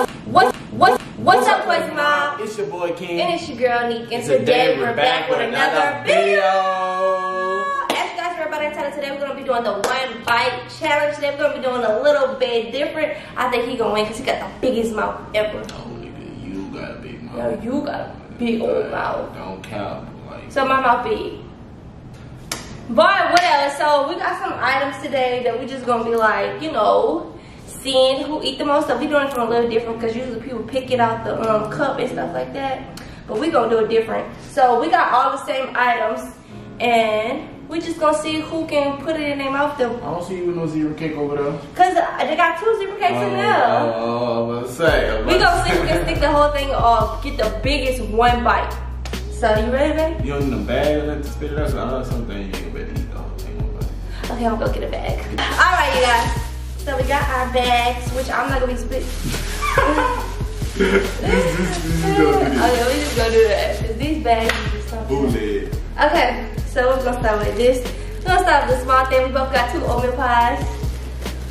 What's up, Quest Mob? It's your boy King. And it's your girl Neek. And today we're back with another video. As you guys heard about that, today we're gonna be doing the one bite challenge. Today we're gonna be doing a little bit different. I think he gonna win because he got the biggest mouth ever. Oh nigga, you got a big mouth. Yeah, you got a big old mouth. Don't count. Like, so my mouth big. But whatever. So we got some items today that we just gonna be like, you know, seeing who eat the most stuff. We doing it from a little different because usually people pick it out the cup and stuff like that. But we gonna do it different. So we got all the same items and we just gonna see who can put it in their mouth. I don't see you with no zebra cake over there. Cause they got two zebra cakes in there. Oh, let's say. We gonna see who can stick the whole thing off, get the biggest one bite. So you ready, babe? You don't need a bag to spit it out. So I know something you can better eat the whole thing. Okay, I'm gonna go get a bag. All right, you guys. So we got our bags, which I'm not gonna be split. Okay, we just gonna do that. These bags is something. Okay, so we're gonna start with this. We're gonna start with the small thing. We both got two oatmeal pies.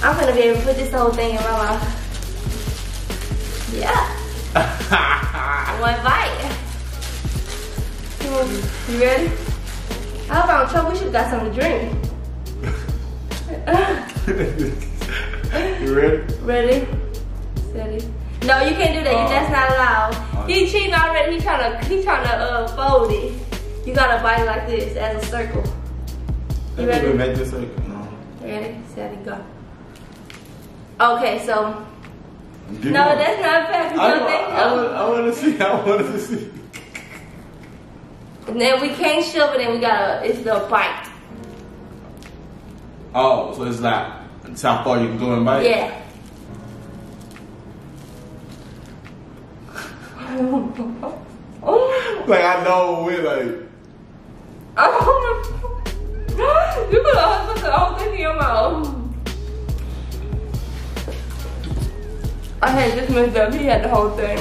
I'm gonna be able to put this whole thing in my mouth. Yeah. One bite. You ready? I hope I don't choke. We should've got something to drink. You ready? Ready? Steady. No, you can't do that. That's not allowed. He cheating already. He trying to fold it. You gotta bite like this as a circle. You ready? Make this circle. No. Ready? Steady. Go. Okay, so. Give no, up. That's not fair. I want to see. And then we can't shove it. And we gotta. It's the bite. Oh, so it's not. That's how far you can go and bite? Yeah. Like, I know we're like. Oh, you put the whole thing in your mouth. I had just messed up. He had the whole thing.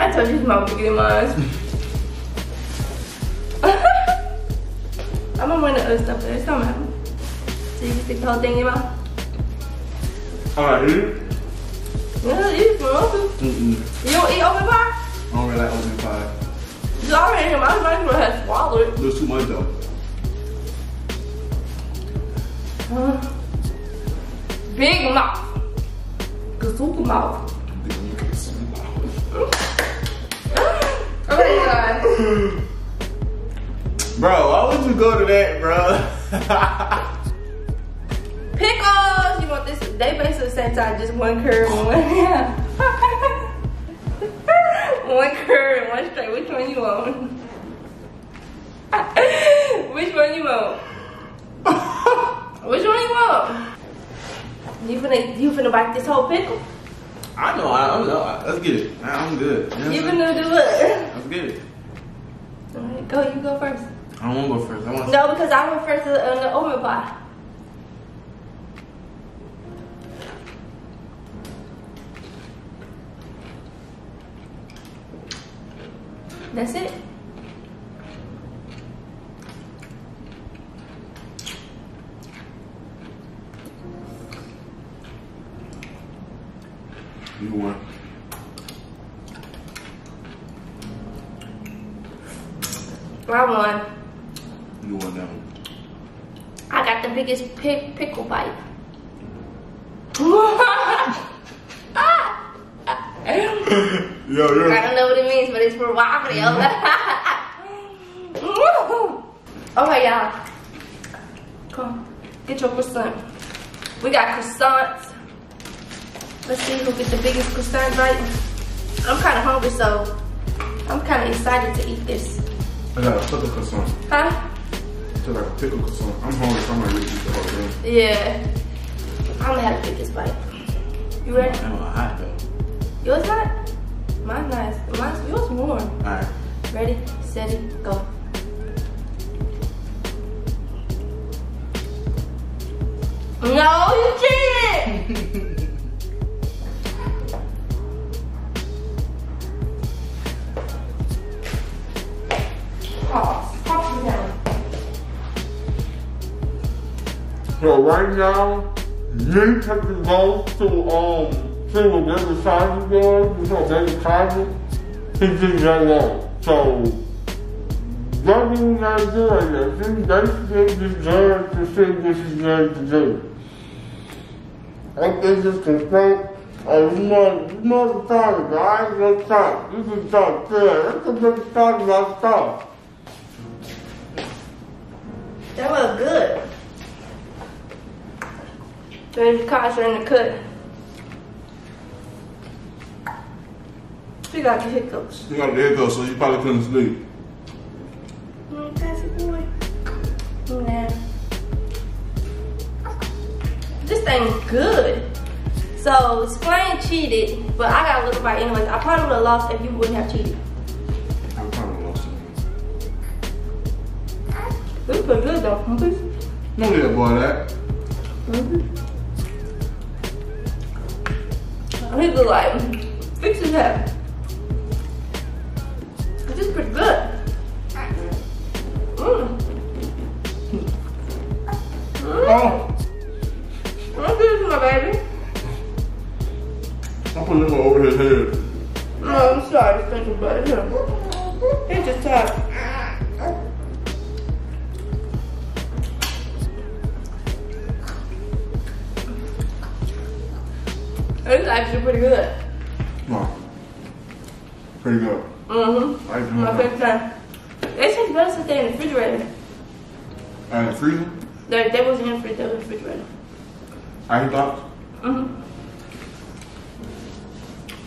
I told you his mouth was getting mine. I'm gonna win the other stuff there. It's not happening. So you can stick the whole thing in your mouth? Alright, eat it? Yeah, eat it for open. You don't eat open pie? I don't really like open pie. It's already in my mouth. I might as well have swallowed it. There's too much though. Big mouth. Gazooka mouth. Okay, guys. Bro, why would you go to that, bro? Pickles! You want this? They basically the same time, just one curve and one. Yeah. One curve and one straight. Which one you want? Which one you want? Which one you want? You finna bite this whole pickle? I know. I don't know. Let's get it. I'm good. You, know you finna do it. Let's get it. All right, go. You go first. I don't want to go first. I want. No, because I went first on the oatmeal pie. That's it. You won. I won. You won that one. I got the biggest pickle bite. Yeah, yeah. I don't know what it means, but it's for wobbly. Okay, y'all. Come get your croissant. We got croissants. Let's see who gets the biggest croissant bite. I'm kind of hungry, so I'm kind of excited to eat this. I got a pickle croissant. Huh? I got a pickle croissant. I'm hungry, so I'm going to eat the whole thing. Yeah. I'm going to have the biggest bite. You ready? I'm hot, though. Yours hot? Mine's nice. Yours warm. Alright. Ready, steady, go. No, you cheated! Oh, pop me down. So right now, Nick has to go to thing that every side is going, you know, every target, he thinks that long. So, that means not doing that. They deserve to see what he's going to do. I think it's complaint. You know the target, but I ain't gonna talk. You can talk there. That's a good talk about stuff. That was good. There's the cops in the cut. She got the hiccups. You got the hiccups, so you probably couldn't sleep. That's a boy. Nah. This thing's good. So, Explain cheated, but I got a little bite anyways. I probably would have lost if you wouldn't have cheated. I would probably have lost it. This is pretty good though, huh? Don't get a boy that. Mm-hmm. He was like, fix his head. This is pretty good. Mm. Oh. Don't do this to my baby. I'm putting him over his head. No, I'm sorry, it's thinking about him. It's just tired. It's actually pretty good. No. Pretty good. Mm-hmm. I do my favorite time. It tastes better since they're in the refrigerator. And the freezer? They wasn't in the freezer, they were in the refrigerator. Ice box? Mm-hmm.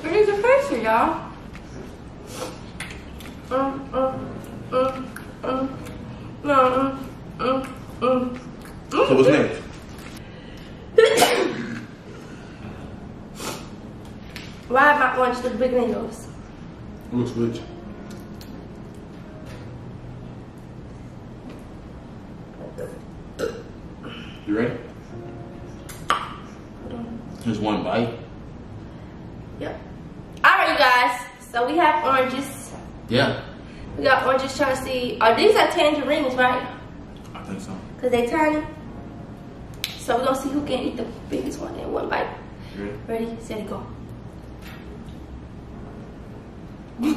It is a freezer, y'all. So what's next? Why am I orange to the big windows? Looks rich. You ready? Just one bite? Yep. Alright, you guys. So we have oranges. Yeah. We got oranges trying to see. Oh, these are tangerines, right? I think so. Because they're tiny. So we're going to see who can eat the biggest one in one bite. You ready? Ready, set, go. Don't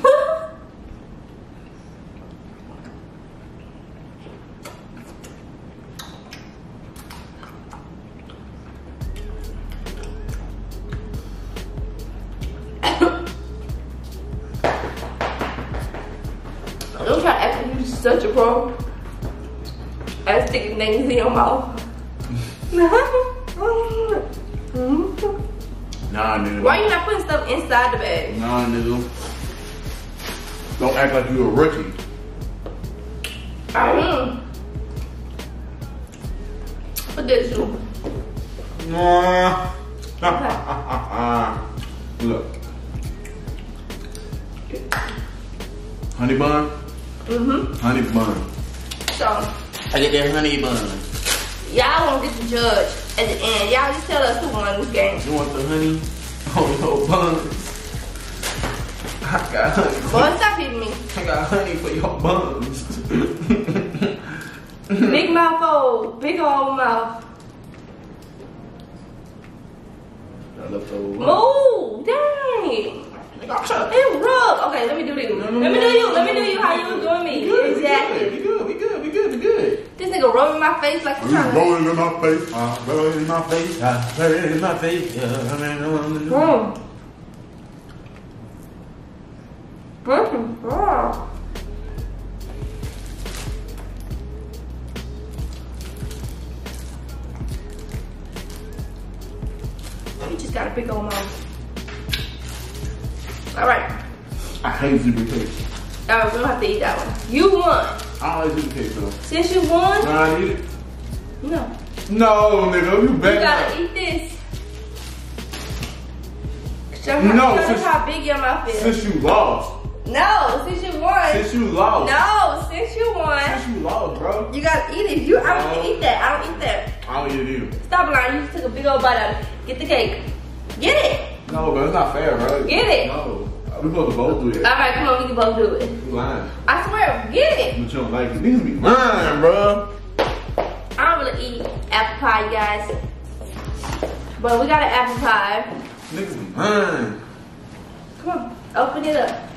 try to act like you're such a pro. I stick things in your mouth. Nah, nigga. Why you not putting stuff inside the bag? Nah, nigga. Don't act like you're a rookie. I mean, what did you? Nah. Okay. Look. Honey bun? Mm-hmm. Honey bun. So. I get that honey bun. Y'all won't get to judge at the end. Y'all just tell us who won this game. You want the honey on your bun? I got honey. Boy, stop hitting me. I got honey for your buns. Big mouth old. Big old mouth. I love the old one. Oh, dang. It rubbed. Okay, let me do this. Let me do you how you was doing me. Good, exactly. We good. This nigga rubbing my face like a child. Rolling in my face. Rolling in my face. Yeah. Wow. You just got a big old mouth. Alright. I hate zebra cakes. Alright, we don't have to eat that one. You won. I like zebra cakes though. Since you won? Nah, I eat it. No. No, nigga, you better. You gotta eat this. Show us how big your mouth is. Since you lost. No, since you won. Since you lost. No, since you won. Since you lost, bro. You gotta eat it. I don't eat that. I don't eat that. I don't eat it either. Stop lying. You just took a big old bite out of it. Get the cake. Get it. No, bro. It's not fair, bro. Get it. No. We're supposed to both do it. Alright, come on. We can both do it. You lying. I swear. Get it. But you don't like it. These be lying, bro. I don't really eat apple pie, you guys. But we got an apple pie. Niggas mine. Come on, open it up.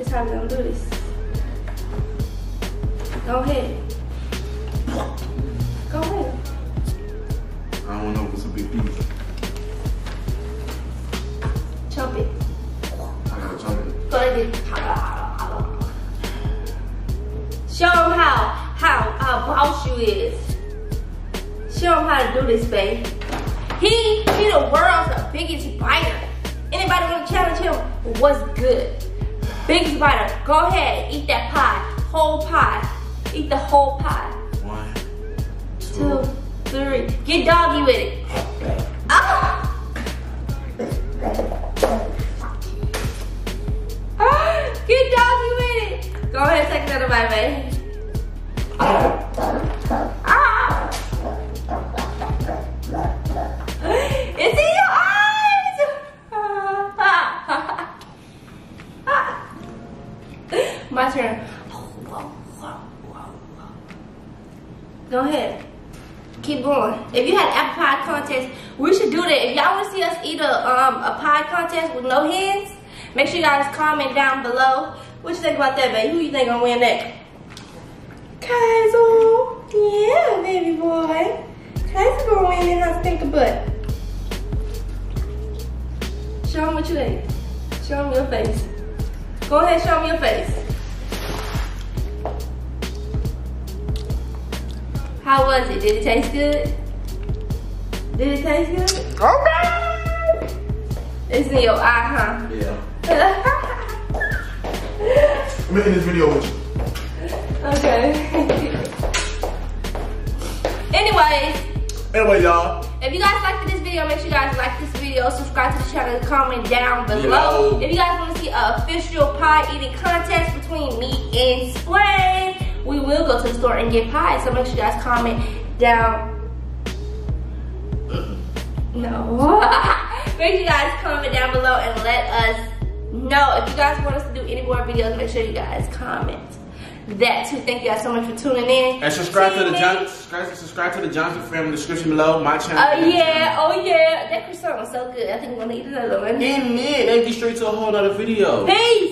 It's how we gonna do this. Go ahead. Go ahead. I don't know if it's a big piece. Chomp it. I gotta chomp it. Go ahead. Show them how boss you is. Show them how to do this, babe. He the world's the biggest biter. Anybody wanna challenge him? What's good? Biggest biter. Go ahead, eat that pie. Whole pie. Eat the whole pie. 1, 2, 3. Get doggy with it. Ah! Get doggy with it. Go ahead, take another bite, babe. It's in your eyes! My turn. Go ahead. Keep going. If you had apple pie contest, we should do that. If y'all want to see us eat a pie contest with no hands, make sure you guys comment down below. What you think about that, babe? Who you think gonna win that? Kaizo. Yeah, baby boy. Kaizo gonna win in her stinker butt. Show them what you think. Show them your face. Go ahead, show them your face. How was it? Did it taste good? Did it taste good? Okay! It's in your eye, huh? Yeah. I'm making this video with you. Okay. Anyway, y'all. If you guys liked this video, make sure you guys like this video. Subscribe to the channel. Comment down below. Yeah. If you guys want to see an official pie eating contest between me and Sway, we will go to the store and get pie, so make sure you guys comment down. No. Make sure you guys comment down below and let us know. If you guys want us to do any more videos, make sure you guys comment that too. Thank you guys so much for tuning in. And subscribe to the Johnson Family description below, my channel. Oh yeah. That croissant was so good. I think we're gonna eat another one. And then that'd be straight to a whole nother video. Peace!